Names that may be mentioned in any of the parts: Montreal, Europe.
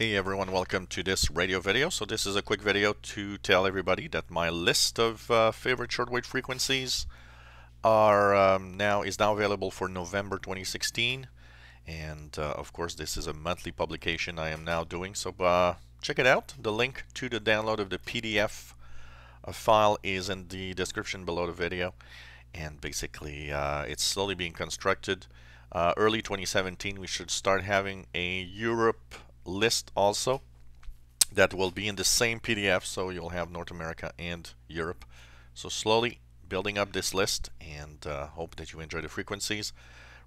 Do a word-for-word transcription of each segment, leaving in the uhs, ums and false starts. Hey everyone, welcome to this radio video. So this is a quick video to tell everybody that my list of uh, favorite shortwave frequencies are um, now is now available for November twenty sixteen, and uh, of course this is a monthly publication I am now doing, so uh, check it out. The link to the download of the P D F file is in the description below the video, and basically uh, it's slowly being constructed. Uh, early twenty seventeen we should start having a Europe list also that will be in the same P D F, so you'll have North America and Europe. So slowly building up this list, and uh, hope that you enjoy the frequencies.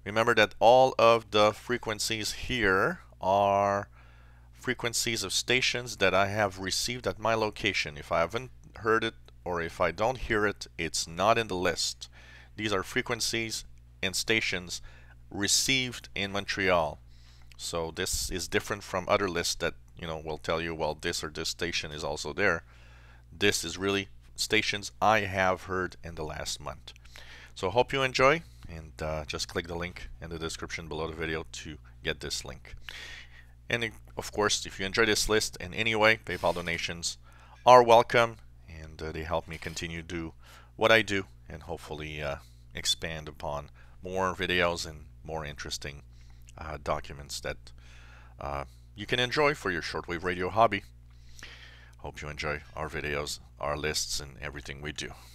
Remember that all of the frequencies here are frequencies of stations that I have received at my location. If I haven't heard it or if I don't hear it, it's not in the list. These are frequencies and stations received in Montreal. So this is different from other lists that, you know, will tell you, well, this or this station is also there. This is really stations I have heard in the last month. So hope you enjoy, and uh, just click the link in the description below the video to get this link. And of course, if you enjoy this list in any way, PayPal donations are welcome, and uh, they help me continue to do what I do and hopefully uh, expand upon more videos and more interesting Uh, documents that uh, you can enjoy for your shortwave radio hobby. Hope you enjoy our videos, our lists, and everything we do.